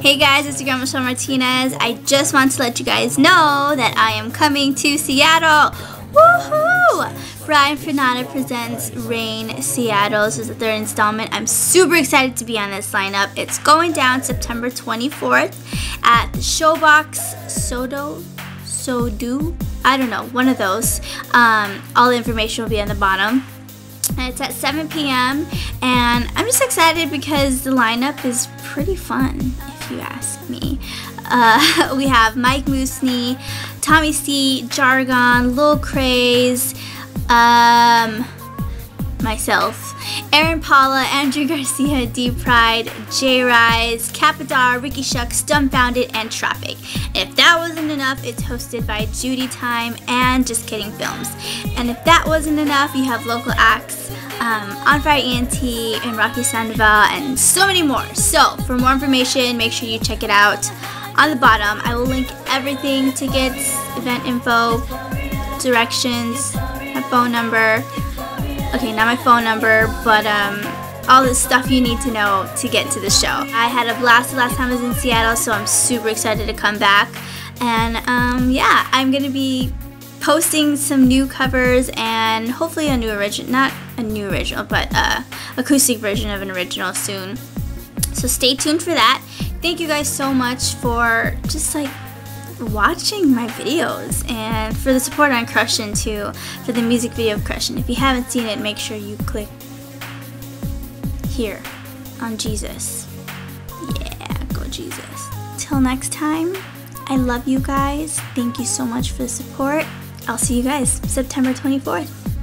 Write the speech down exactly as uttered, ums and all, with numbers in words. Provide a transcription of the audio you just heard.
Hey guys, it's your girl Michelle Martinez. I just want to let you guys know that I am coming to Seattle. Woohoo! Brian Franada presents Rain Seattle. This is the third installment. I'm super excited to be on this lineup. It's going down September twenty-fourth at the Showbox SoDo. SoDo? I don't know, one of those. Um, all the information will be on the bottom. And it's at seven p m and I'm just excited because the lineup is pretty fun, if you ask me. Uh, we have Mike Musni, Tommy C, Jargon, Lil Craze, um, myself, Aaron Paula, Andrew Garcia, D Pryde, J Reyez, Kat Badar, Ricky Shucks, Dumbfoundead, and Traphik. If that wasn't enough, it's hosted by Judy Time and Just Kidding Films. And if that wasn't enough, you have local acts, um, On Fire E N T, and Rocky Sandoval, and so many more. So, for more information, make sure you check it out. On the bottom, I will link everything, tickets, event info, directions, my phone number. Okay, not my phone number, but um, all the stuff you need to know to get to the show. I had a blast the last time I was in Seattle, so I'm super excited to come back. And um, yeah, I'm gonna be posting some new covers and hopefully a new original, not a new original, but uh, acoustic version of an original soon. So stay tuned for that. Thank you guys so much for just like watching my videos and for the support on Crushin' too, for the music video of Crushin'. If you haven't seen it, make sure you click here on Jesus. Yeah, go Jesus. Till next time, I love you guys. Thank you so much for the support. I'll see you guys September twenty-fourth.